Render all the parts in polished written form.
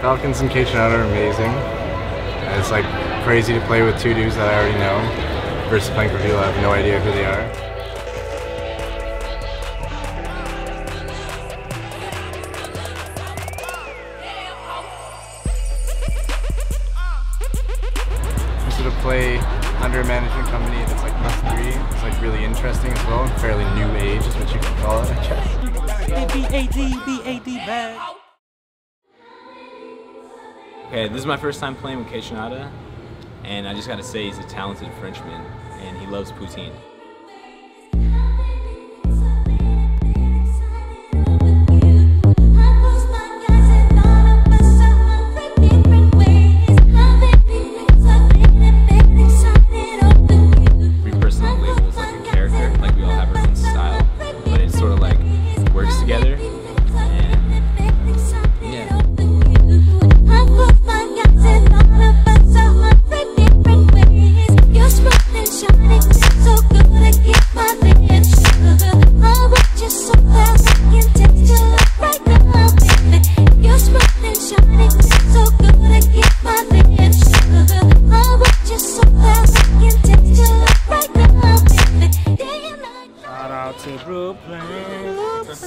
Falcons and Kaytranada are amazing. It's like crazy to play with two dudes that I already know versus playing for people I have no idea who they are. To play under a management company that's like +3, it's like really interesting as well, and fairly new age is what you can call it, I guess. B-A-D bag. Okay, this is my first time playing with Kaytranada, and I just gotta say he's a talented Frenchman, and he loves poutine. Brooklyn, this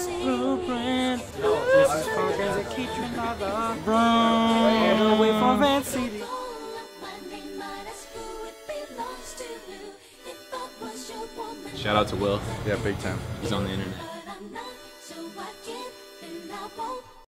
Falcons and Kaytranada, run away from Van City. Shout out to Will. Yeah, big time. He's on the internet.